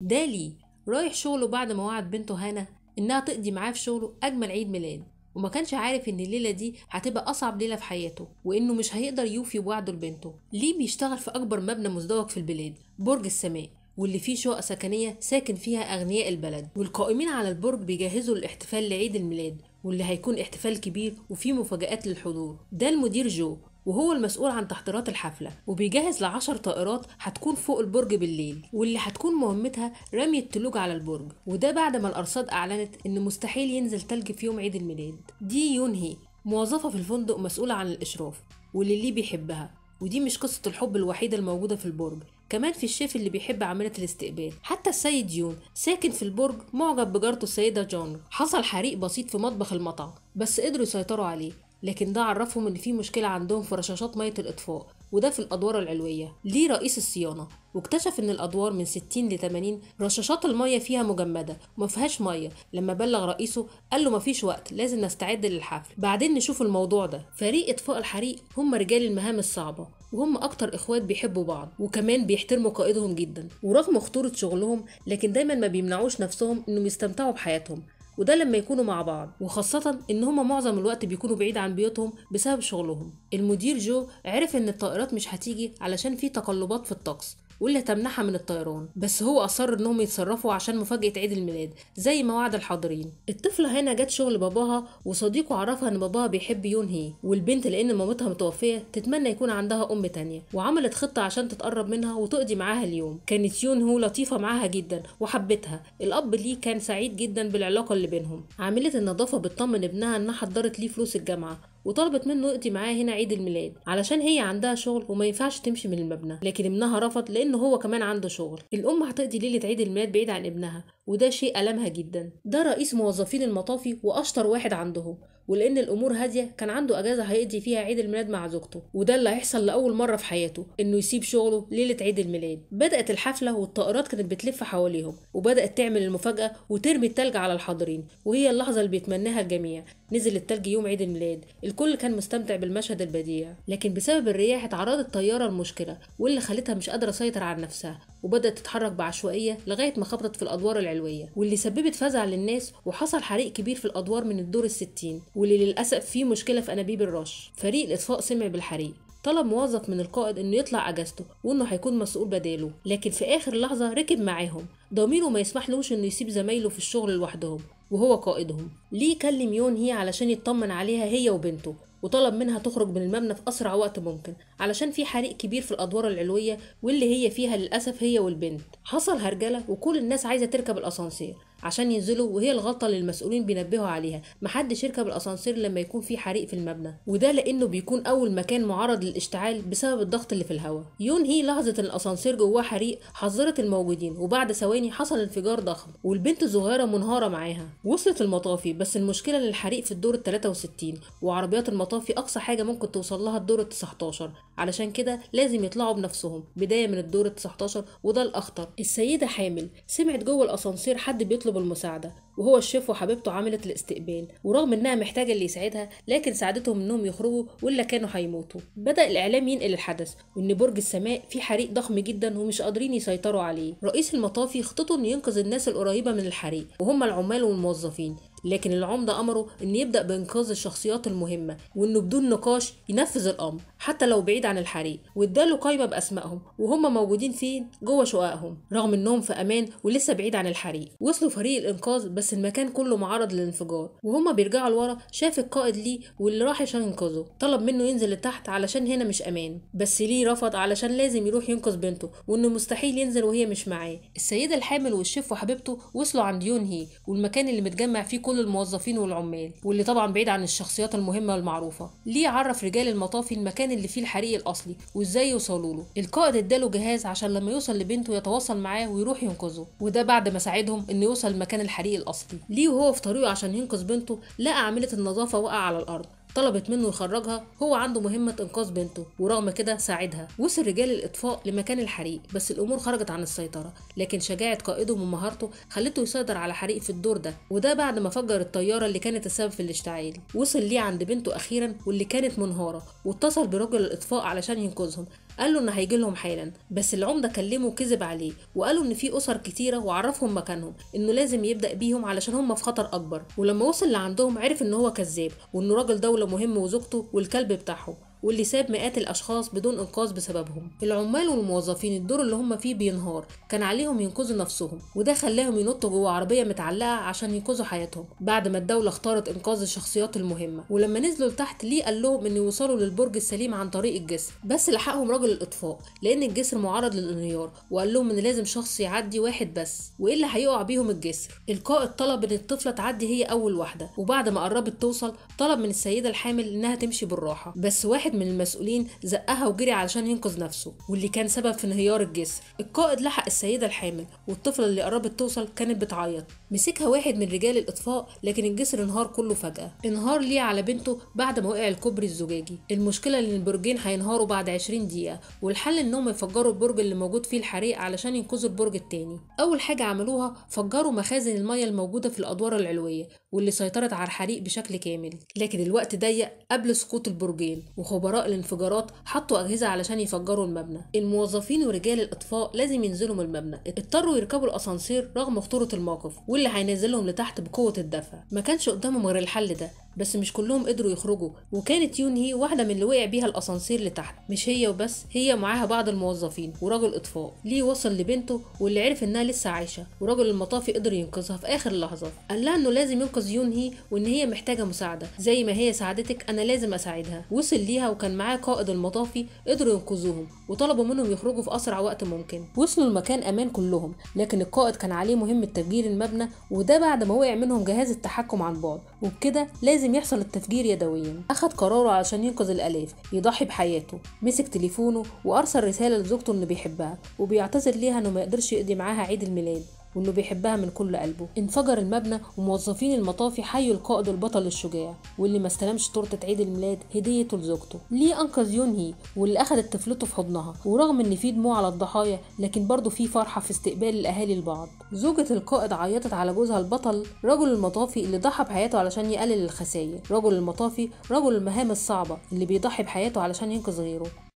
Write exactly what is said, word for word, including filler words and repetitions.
دالي رايح شغله بعد ما وعد بنته هانا انها تقضي معاه في شغله اجمل عيد ميلاد، وما كانش عارف ان الليله دي هتبقى اصعب ليله في حياته، وانه مش هيقدر يوفي بوعده لبنته. ليه بيشتغل في اكبر مبنى مزدوج في البلاد، برج السماء، واللي فيه شقق سكنيه ساكن فيها اغنياء البلد، والقائمين على البرج بيجهزوا للاحتفال لعيد الميلاد، واللي هيكون احتفال كبير وفيه مفاجآت للحضور. ده المدير جو، وهو المسؤول عن تحضيرات الحفله، وبيجهز لعشر طائرات هتكون فوق البرج بالليل، واللي هتكون مهمتها رمي التلوج على البرج، وده بعد ما الارصاد اعلنت ان مستحيل ينزل تلج في يوم عيد الميلاد. دي يون هي، موظفه في الفندق مسؤوله عن الاشراف، واللي ليه بيحبها، ودي مش قصه الحب الوحيده الموجوده في البرج، كمان في الشيف اللي بيحب عامله الاستقبال. حتى السيد يون ساكن في البرج معجب بجارته السيده جونغ. حصل حريق بسيط في مطبخ المطعم بس قدروا يسيطروا عليه، لكن ده عرفهم ان في مشكله عندهم في رشاشات ميه الاطفاء، وده في الادوار العلويه. ليه رئيس الصيانه، واكتشف ان الادوار من ستين لتمانين رشاشات الميه فيها مجمده وما فيهاش ميه. لما بلغ رئيسه قال له مفيش وقت، لازم نستعد للحفل بعدين نشوف الموضوع ده. فريق اطفاء الحريق هم رجال المهام الصعبه، وهم اكتر اخوات بيحبوا بعض، وكمان بيحترموا قائدهم جدا، ورغم خطوره شغلهم لكن دايما ما بيمنعوش نفسهم انهم يستمتعوا بحياتهم، وده لما يكونوا مع بعض، وخاصة ان هما معظم الوقت بيكونوا بعيد عن بيوتهم بسبب شغلهم. المدير جو عرف ان الطائرات مش هتيجي علشان في تقلبات في الطقس واللي هتمنعها من الطيران، بس هو اصر انهم يتصرفوا عشان مفاجأة عيد الميلاد زي ما وعد الحاضرين. الطفلة هنا جت شغل باباها، وصديقه عرفها ان باباها بيحب يون هي، والبنت لان مامتها متوفية تتمنى يكون عندها ام تانية، وعملت خطة عشان تتقرب منها وتقضي معاها اليوم. كانت يون هو لطيفة معاها جدا وحبتها. الاب ليه كان سعيد جدا بالعلاقة اللي بينهم. عاملة النظافة بتطمن ابنها انها حضرت ليه فلوس الجامعة، وطلبت منه يقضي معاه هنا عيد الميلاد علشان هي عندها شغل وما ينفعش تمشي من المبنى، لكن ابنها رفض لان هو كمان عنده شغل. الام هتقضي ليله عيد الميلاد بعيد عن ابنها، وده شيء ألمها جدا. ده رئيس موظفين المطافي واشطر واحد عندهم، ولان الامور هاديه كان عنده اجازه هيقضي فيها عيد الميلاد مع زوجته، وده اللي هيحصل لاول مره في حياته انه يسيب شغله ليله عيد الميلاد. بدات الحفله والطائرات كانت بتلف حواليهم، وبدات تعمل المفاجاه وترمي التلج على الحاضرين، وهي اللحظه اللي بيتمناها الجميع. نزل التلج يوم عيد الميلاد، الكل كان مستمتع بالمشهد البديع، لكن بسبب الرياح اتعرضت الطياره لمشكله، واللي خلتها مش قادره تسيطر على نفسها، وبدات تتحرك بعشوائيه لغايه ما خبطت في الادوار العلويه، واللي سببت فزع للناس، وحصل حريق كبير في الادوار من الدور الستين، واللي للاسف فيه مشكله في انابيب الرش. فريق الاطفاء سمع بالحريق، طلب موظف من القائد انه يطلع اجازته وانه هيكون مسؤول بداله، لكن في اخر لحظه ركب معاهم، ضميره ما يسمحلوش انه يسيب زمايله في الشغل لوحدهم وهو قائدهم. ليه كلم يون هي علشان يطمن عليها هي وبنته، وطلب منها تخرج من المبنى في اسرع وقت ممكن علشان في حريق كبير في الادوار العلويه، واللي هي فيها للاسف هي والبنت. حصل هرجله وكل الناس عايزه تركب الاسانسير عشان ينزلوا، وهي الغلطه اللي المسؤولين بينبهوا عليها، محدش يركب الاسانسير لما يكون في حريق في المبنى، وده لانه بيكون اول مكان معرض للاشتعال بسبب الضغط اللي في الهواء. يون هي لحظه الاسانسير جواه حريق حذرت الموجودين، وبعد ثواني حصل انفجار ضخم، والبنت الصغيره منهاره معاها. وصلت المطافي، بس المشكله للحريق في الدور التلاتة وستين، وعربيات المطافي اقصى حاجه ممكن توصل لها الدور التسعتاشر، علشان كده لازم يطلعوا بنفسهم بدايه من الدور التسعتاشر، وده الاخطر. السيده حامل سمعت جوه الاسانسير حد بيطلع المساعدة، وهو الشيف وحبيبته عملت الاستقبال، ورغم انها محتاجة اللي يساعدها لكن ساعدتهم انهم يخرجوا ولا كانوا هيموتوا. بدأ الاعلام ينقل الحدث، وان برج السماء في حريق ضخم جدا ومش قادرين يسيطروا عليه. رئيس المطافي خطته انه ينقذ الناس القريبة من الحريق وهم العمال والموظفين، لكن العمدة امره ان يبدأ بانقاذ الشخصيات المهمة، وانه بدون نقاش ينفذ الامر حتى لو بعيد عن الحريق، واداله قائمة باسمائهم وهم موجودين فين جوه شققهم رغم انهم في امان ولسه بعيد عن الحريق. وصلوا فريق الانقاذ بس المكان كله معرض للانفجار، وهما بيرجعوا لورا شاف القائد ليه واللي راح عشان ينقذه، طلب منه ينزل لتحت علشان هنا مش امان، بس ليه رفض علشان لازم يروح ينقذ بنته، وانه مستحيل ينزل وهي مش معاه. السيدة الحامل والشيف وحبيبته وصلوا عند يون هي، والمكان اللي متجمع فيه كل الموظفين والعمال، واللي طبعا بعيد عن الشخصيات المهمه والمعروفه. ليه عرف رجال المطافي المكان اللي فيه الحريق الاصلي وازاي يوصلوا له. القائد اداله جهاز عشان لما يوصل لبنته يتواصل معاه ويروح ينقذه، وده بعد ما ساعدهم انه يوصل لمكان الحريق الاصلي. ليه وهو في طريقه عشان ينقذ بنته لقى عامله النظافه واقعه على الارض، طلبت منه يخرجها، هو عنده مهمه انقاذ بنته ورغم كده ساعدها. وصل رجال الاطفاء لمكان الحريق بس الامور خرجت عن السيطره، لكن شجاعه قائدهم ومهارته خلته يسيطر على حريق في الدور ده، وده بعد ما فجر الطياره اللي كانت السبب في الاشتعال. وصل ليه عند بنته اخيرا واللي كانت منهاره، واتصل برجل الاطفاء علشان ينقذهم، قال له ان هيجي لهم حالا، بس العمده كلمه كذب عليه وقالوا ان في اسر كتيره وعرفهم مكانهم، انه لازم يبدا بيهم علشان هم في خطر اكبر. ولما وصل لعندهم عرف ان هو كذاب وانه راجل دوله مهم وزوجته والكلب بتاعهم، واللي ساب مئات الاشخاص بدون انقاذ بسببهم. العمال والموظفين الدور اللي هم فيه بينهار، كان عليهم ينقذوا نفسهم وده خلاهم ينطوا جوه عربيه متعلقه عشان ينقذوا حياتهم بعد ما الدوله اختارت انقاذ الشخصيات المهمه. ولما نزلوا لتحت ليه قال لهم ان يوصلوا للبرج السليم عن طريق الجسر، بس لحقهم راجل الاطفاء لان الجسر معرض للانهيار، وقال لهم ان لازم شخص يعدي واحد بس والا هيقع بيهم الجسر. القائد طلب ان الطفله تعدي هي اول واحده، وبعد ما قربت توصل طلب من السيده الحامل انها تمشي بالراحه، بس واحد من المسؤولين زقها وجري علشان ينقذ نفسه واللي كان سبب في انهيار الجسر. القائد لحق السيده الحامل والطفله اللي قربت توصل كانت بتعيط، مسكها واحد من رجال الاطفاء لكن الجسر انهار كله فجاه. انهار ليه على بنته بعد ما وقع الكوبري الزجاجي. المشكله ان البرجين هينهاروا بعد عشرين دقيقه، والحل انهم يفجروا البرج اللي موجود فيه الحريق علشان ينقذوا البرج التاني. اول حاجه عملوها فجروا مخازن الميه الموجوده في الادوار العلويه واللي سيطرت على الحريق بشكل كامل، لكن الوقت ضيق قبل سقوط البرجين، وخبراء الانفجارات حطوا اجهزه علشان يفجروا المبنى. الموظفين ورجال الاطفاء لازم ينزلوا من المبنى، اضطروا يركبوا الاسانسير رغم خطوره الموقف واللي هينزلهم لتحت بقوه الدفع. ما كانش قدامهم غير الحل ده، بس مش كلهم قدروا يخرجوا، وكانت يون هي واحده من اللي وقع بيها الاسانسير لتحت. مش هي وبس، هي معاها بعض الموظفين وراجل اطفاء. ليه وصل لبنته واللي عرف انها لسه عايشه، وراجل المطافي قدر ينقذها في اخر لحظه. قال لها انه لازم ينقذ يون هي وان هي محتاجه مساعده، زي ما هي ساعدتك انا لازم اساعدها. وصل ليها وكان معاه قائد المطافي، قدروا ينقذوهم وطلبوا منهم يخرجوا في اسرع وقت ممكن. وصلوا المكان امان كلهم، لكن القائد كان عليه مهمه تفجير المبنى، وده بعد ما وقع منهم جهاز التحكم عن بعد، وبكده لازم يحصل التفجير يدويا. اخد قراره عشان ينقذ الالاف، يضحي بحياته. مسك تليفونه وارسل رساله لزوجته انه بيحبها وبيعتذر ليها انه ما يقدرش يقضي معاها عيد الميلاد وانه بيحبها من كل قلبه. انفجر المبنى وموظفين المطافي حيوا القائد البطل الشجاع واللي ما استلمش تورته عيد الميلاد هديته لزوجته. ليه انقذ يون هي واللي اخذت طفلته في حضنها، ورغم ان في دموع على الضحايا لكن برضه في فرحه في استقبال الاهالي البعض. زوجة القائد عيطت على جوزها البطل رجل المطافي اللي ضحى بحياته علشان يقلل الخسائر. رجل المطافي رجل المهام الصعبه اللي بيضحي بحياته علشان ينقذ غيره.